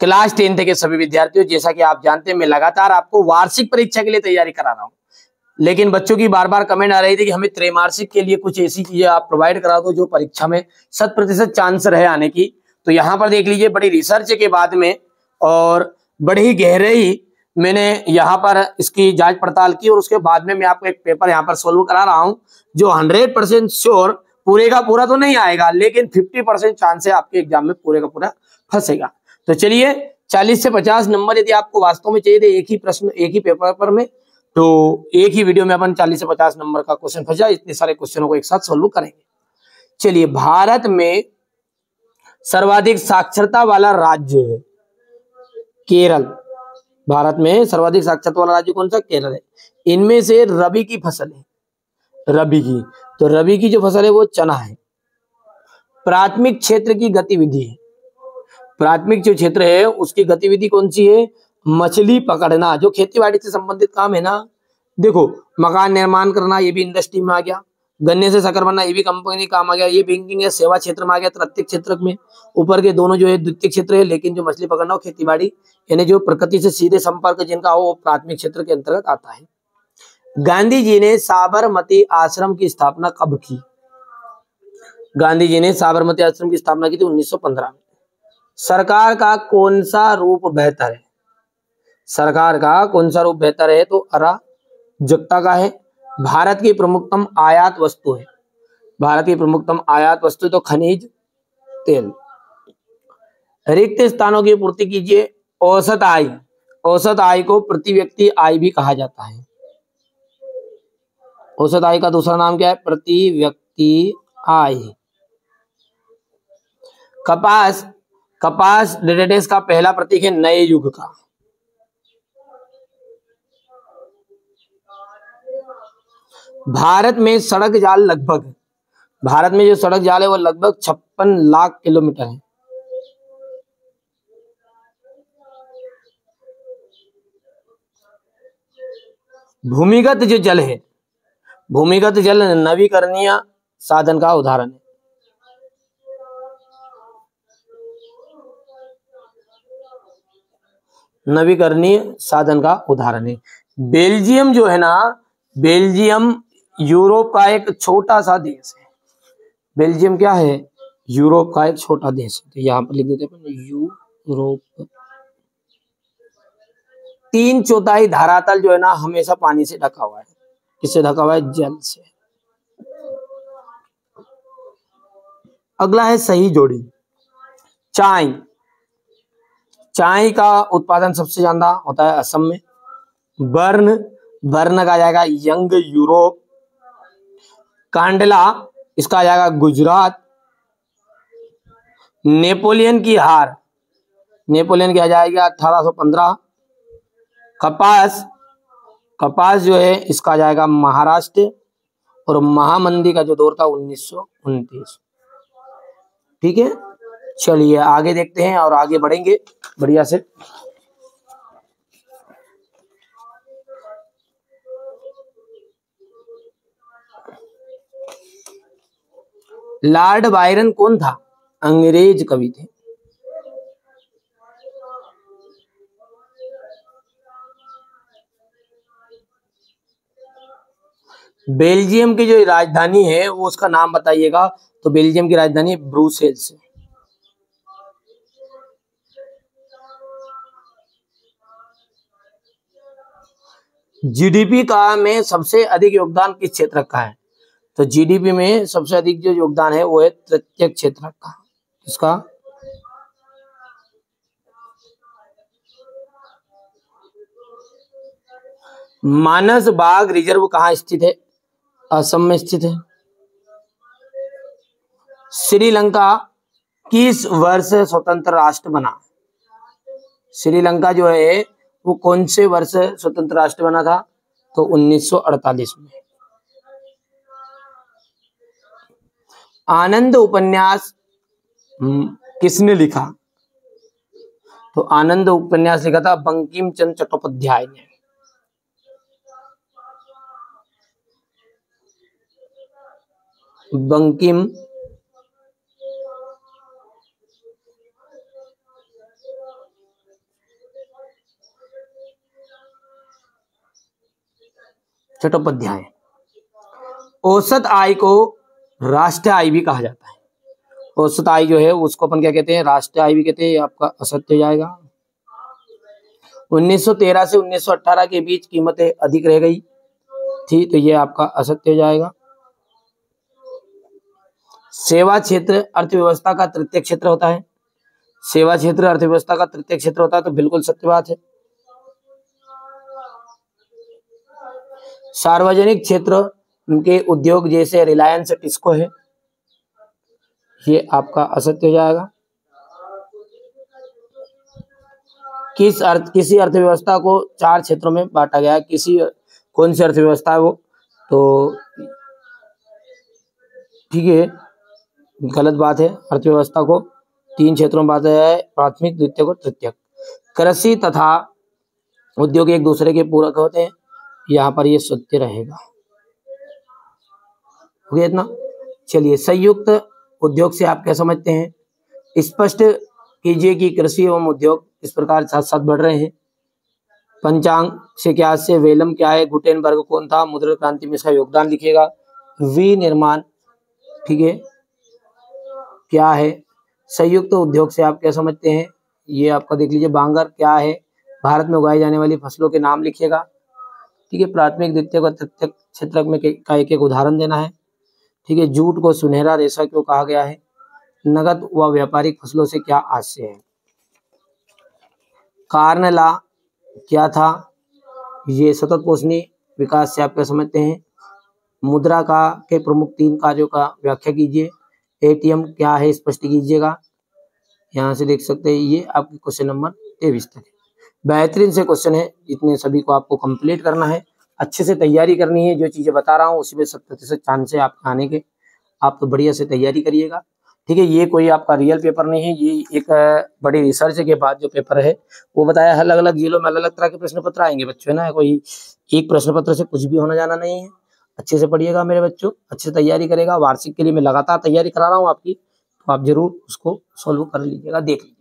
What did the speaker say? Class 10th के सभी विद्यार्थियों, जैसा कि आप जानते हैं मैं लगातार आपको वार्षिक परीक्षा के लिए तैयारी करा रहा हूँ, लेकिन बच्चों की बार बार कमेंट आ रही थी कि हमें त्रैमासिक के लिए कुछ ऐसी चीजें आप प्रोवाइड करा दो जो परीक्षा में 100% चांस रहे आने की। तो यहाँ पर देख लीजिए, बड़ी रिसर्च के बाद में और बड़ी ही गहराई मैंने यहाँ पर इसकी जांच पड़ताल की और उसके बाद में मैं आपको एक पेपर यहाँ पर सोल्व करा रहा हूँ जो 100% श्योर पूरे का पूरा तो नहीं आएगा, लेकिन 50% चांस है आपके एग्जाम में पूरे का पूरा फंसेगा। तो चलिए, 40 से 50 नंबर यदि आपको वास्तव में चाहिए थे एक ही प्रश्न एक ही पेपर पर में, तो एक ही वीडियो में अपन 40 से 50 नंबर का क्वेश्चन फंसा, इतने सारे क्वेश्चनों को एक साथ सोल्व करेंगे। चलिए, भारत में सर्वाधिक साक्षरता वाला राज्य है केरल। भारत में सर्वाधिक साक्षरता वाला राज्य कौन सा? केरल है। इनमें से रबी की फसल है, रबी की, तो रबी की जो फसल है वो चना है। प्राथमिक क्षेत्र की गतिविधि है, प्राथमिक जो क्षेत्र है उसकी गतिविधि कौन सी है? मछली पकड़ना, जो खेतीबाड़ी से संबंधित काम है ना। देखो, मकान निर्माण करना ये भी इंडस्ट्री में आ गया, गन्ने से शक्कर बनना ये भी कंपनी काम आ गया, ये बैंकिंग या सेवा क्षेत्र में आ गया। तृतीय क्षेत्र में ऊपर के दोनों जो है द्वितीय क्षेत्र है, लेकिन जो मछली पकड़ना वो खेतीबाड़ी यानी जो प्रकृति से सीधे संपर्क जिनका हो वो प्राथमिक क्षेत्र के अंतर्गत आता है। गांधी जी ने साबरमती आश्रम की स्थापना कब की? गांधी जी ने साबरमती आश्रम की स्थापना की थी 1915 में। सरकार का कौन सा रूप बेहतर है? सरकार का कौन सा रूप बेहतर है? तो अराजकता का है। भारत की प्रमुखतम आयात वस्तु है, भारत की प्रमुखतम आयात वस्तु तो खनिज तेल। रिक्त स्थानों की पूर्ति कीजिए। औसत आय, औसत आय को प्रति व्यक्ति आय भी कहा जाता है। औसत आय का दूसरा नाम क्या है? प्रति व्यक्ति आय। कपास, कपास रिडडेंस का पहला प्रतीक है नए युग का। भारत में सड़क जाल लगभग, भारत में जो सड़क जाल है वो लगभग 56 लाख किलोमीटर है। भूमिगत जो जल है, भूमिगत जल नवीकरणीय साधन का उदाहरण है। नवीकरणीय साधन का उदाहरण है। बेल्जियम जो है ना, बेल्जियम यूरोप का एक छोटा सा देश है। बेल्जियम क्या है? यूरोप का एक छोटा देश है। तो यहां पर लिख देते हैं यूरोप। 3/4 धरातल जो है ना हमेशा पानी से ढका हुआ है। किससे ढका हुआ है? जल से। अगला है सही जोड़ी। चाय, चाय का उत्पादन सबसे ज्यादा होता है असम में। बर्न, बर्न का आ जाएगा यंग यूरोप। कांडला, इसका आ जाएगा गुजरात। नेपोलियन की हार, नेपोलियन की आ जाएगा 1815। कपास, कपास जो है इसका आ जाएगा महाराष्ट्र। और महामंदी का जो दौर था 1929। ठीक है, चलिए आगे देखते हैं और आगे बढ़ेंगे बढ़िया से। लॉर्ड बायरन कौन था? अंग्रेज कवि थे। बेल्जियम की जो राजधानी है वो उसका नाम बताइएगा। तो बेल्जियम की राजधानी ब्रूसेल्स है। जीडीपी का में सबसे अधिक योगदान किस क्षेत्र का है? तो जीडीपी में सबसे अधिक जो योगदान है वो है तृतीय क्षेत्र का। इसका मानस बाग रिजर्व कहाँ स्थित है? असम में स्थित है। श्रीलंका किस वर्ष स्वतंत्र राष्ट्र बना? श्रीलंका जो है वो कौन से वर्ष स्वतंत्र राष्ट्र बना था? तो 1948 में। आनंद उपन्यास किसने लिखा? तो आनंद उपन्यास लिखा था बंकिम चंद्र चट्टोपाध्याय ने। बंकिम चट्टोपाध्याय। औसत आय को राष्ट्रीय आय भी कहा जाता है। औसत आय जो है उसको अपन क्या कहते हैं, राष्ट्रीय आय भी कहते हैं। आपका असत्य जाएगा। 1913 से 1918 के बीच कीमतें अधिक रह गई थी, तो ये आपका असत्य जाएगा। सेवा क्षेत्र अर्थव्यवस्था का तृतीय क्षेत्र होता है। सेवा क्षेत्र अर्थव्यवस्था का तृतीय क्षेत्र होता है, तो बिल्कुल सत्य बात है। सार्वजनिक क्षेत्र उनके उद्योग जैसे रिलायंस टिस्को है, ये आपका असत्य हो जाएगा। किसी अर्थव्यवस्था को 4 क्षेत्रों में बांटा गया है। कौन सी अर्थव्यवस्था है वो, तो ठीक है, गलत बात है। अर्थव्यवस्था को 3 क्षेत्रों में बांटा है, प्राथमिक, द्वितीयक और तृतीयक। कृषि तथा उद्योग एक दूसरे के पूरक होते हैं, यहाँ पर ये सत्य रहेगा। हो गया इतना। चलिए, संयुक्त उद्योग से आप क्या समझते हैं, स्पष्ट कीजिए कि कृषि एवं उद्योग इस प्रकार साथ साथ बढ़ रहे हैं। पंचांग से क्या से वेलम क्या है, गुटेनबर्ग कौन था, मुद्रा क्रांति में इसका योगदान लिखेगा। विनिर्माण ठीक है क्या है। संयुक्त उद्योग से आप क्या समझते हैं, ये आपका देख लीजिए। बांगर क्या है, भारत में उगाई जाने वाली फसलों के नाम लिखेगा। ठीक है, प्राथमिक, द्वितीयक और तृतीयक क्षेत्र में का एक एक उदाहरण देना है। ठीक है, जूट को सुनहरा रेशा क्यों कहा गया है। नगद व व्यापारिक फसलों से क्या आशय है। कांडला क्या था, ये सतत पोषणी विकास से आप क्या समझते हैं। मुद्रा का के प्रमुख 3 कार्यों का व्याख्या कीजिए। एटीएम क्या है, स्पष्ट कीजिएगा। यहाँ से देख सकते हैं, ये आपके क्वेश्चन नंबर 23 तक। बेहतरीन से क्वेश्चन है, इतने सभी को आपको कंप्लीट करना है, अच्छे से तैयारी करनी है। जो चीज़ें बता रहा हूँ उसी में 70% चांस है आपके आने के। आप तो बढ़िया से तैयारी करिएगा। ठीक है, ये कोई आपका रियल पेपर नहीं है, ये एक बड़ी रिसर्च के बाद जो पेपर है वो बताया। अलग अलग जिलों में अलग अलग तरह के प्रश्न पत्र आएंगे बच्चों, है ना। कोई एक प्रश्न पत्र से कुछ भी होना जाना नहीं है। अच्छे से पढ़िएगा मेरे बच्चों, अच्छे से तैयारी करेगा। वार्षिक के लिए मैं लगातार तैयारी करा रहा हूँ आपकी, तो आप जरूर उसको सॉल्व कर लीजिएगा, देख लीजिएगा।